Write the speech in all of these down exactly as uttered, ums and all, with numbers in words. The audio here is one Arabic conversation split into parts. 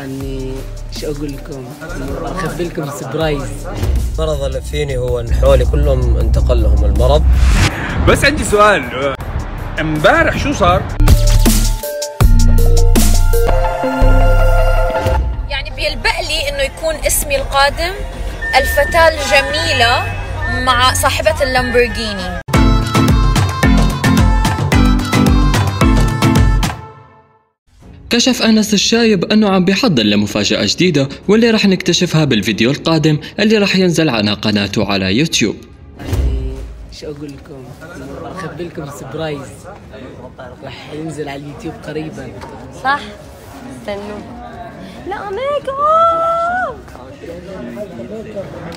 اني ايش اقول لكم؟ اخبي لكم سبرايز. المرض اللي فيني هو ان حولي كلهم انتقل لهم المرض. بس عندي سؤال، امبارح شو صار؟ يعني بيلبق لي انه يكون اسمي القادم الفتاة الجميلة مع صاحبة اللامبورجيني. كشف انس الشايب انه عم بيحضر لمفاجأة جديدة واللي راح نكتشفها بالفيديو القادم اللي راح ينزل على قناته على يوتيوب. يعني شو اقول لكم؟ اخبي لكم سبرايز راح ينزل على اليوتيوب قريبا. صح؟ استنوا. لا ميك اب.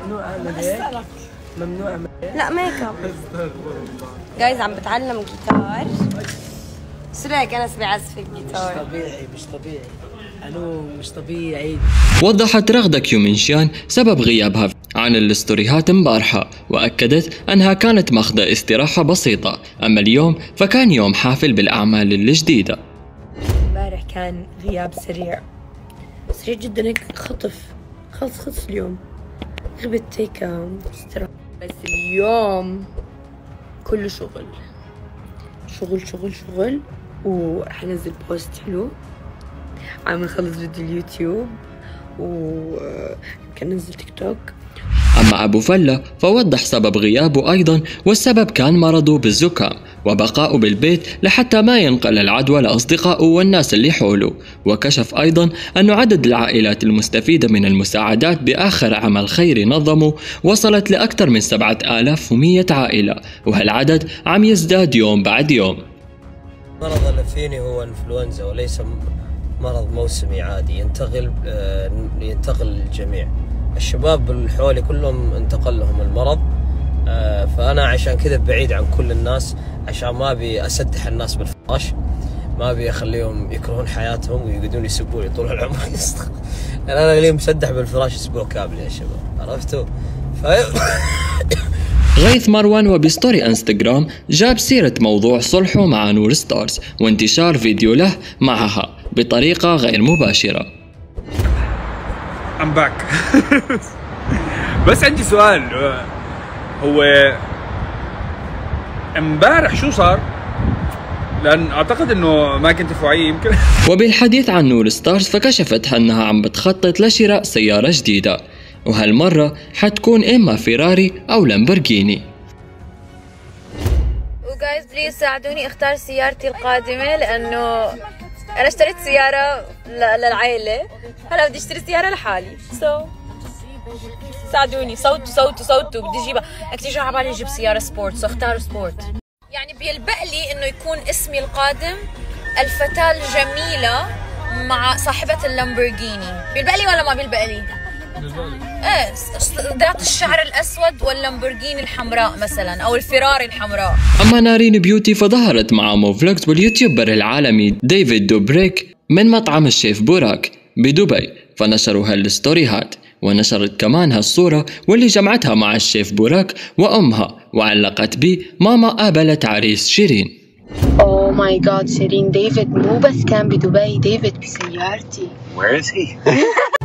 ممنوع اعمل هيك. ممنوع. لا ميك اب. جايز عم بتعلم جيتار. شو رايك انس بيعزف الجيتار؟ مش طبيعي مش طبيعي الو مش طبيعي. وضحت رغدة كيومنشيان سبب غيابها عن الاستوريهات امبارحة، واكدت انها كانت ماخذة استراحة بسيطة، اما اليوم فكان يوم حافل بالاعمال الجديدة. امبارح كان غياب سريع سريع جدا، هيك خطف خلص خلص اليوم غبت هيك استراحة، بس اليوم كله شغل شغل شغل شغل وحنزل بوست حلو عم نخلص فيديو اليوتيوب ويمكن ننزل تيك توك. اما ابو فلاة فوضح سبب غيابه ايضا، والسبب كان مرضه بالزكام وبقائه بالبيت لحتى ما ينقل العدوى لاصدقائه والناس اللي حوله، وكشف ايضا انه عدد العائلات المستفيده من المساعدات باخر عمل خيري نظمه وصلت لاكثر من سبعة آلاف ومئة عائله، وهالعدد عم يزداد يوم بعد يوم. المرض اللي فيني هو انفلونزا وليس مرض موسمي عادي ينتقل ينتقل للجميع. الشباب اللي حولي كلهم انتقل لهم المرض، فأنا عشان كذا بعيد عن كل الناس عشان ما أبي أسدح الناس بالفراش، ما أبي أخليهم يكرهون حياتهم ويقعدون يسبوني طول العمر. أنا لي مسدح بالفراش أسبوع كامل يا شباب، عرفتوا؟ ف... غيث مروان وبستوري انستغرام جاب سيرة موضوع صلحه مع نور ستارز وانتشار فيديو له معها بطريقة غير مباشرة. I'm back. بس عندي سؤال، هو امبارح شو صار؟ لأن أعتقد إنه ما كنت في يمكن. وبالحديث عن نور ستارز فكشفت أنها عم بتخطط لشراء سيارة جديدة، وهالمرة حتكون إما فيراري أو لامبورجيني. وجايز بليز ساعدوني أختار سيارتي القادمة، لأنه أنا اشتريت سيارة للعائلة، هلا بدي أشتري سيارة لحالي، سو ساعدوني صوتوا صوتوا صوتوا بدي أجيبها، كثير على بالي أجيب سيارة سبورت، سو اختاروا سبورت. يعني بيلبق لي إنه يكون اسمي القادم الفتاة الجميلة مع صاحبة اللامبورجيني، بيلبق لي ولا ما بيلبق لي؟ بيلبق لي. إيه، ذات الشعر الأسود واللامبورجيني الحمراء مثلا أو الفيراري الحمراء. أما نارين بيوتي فظهرت مع مو فلوقز واليوتيوبر العالمي ديفيد دوبريك من مطعم الشيف بوراك بدبي، فنشروا هالستوريهات، ونشرت كمان هالصورة واللي جمعتها مع الشيف بوراك وأمها، وعلقت بي ماما قابلت عريس شرين. اوه ماي جاد، شيرين ديفيد مو بس كان بدبي، ديفيد بسيارتي. وير از هي؟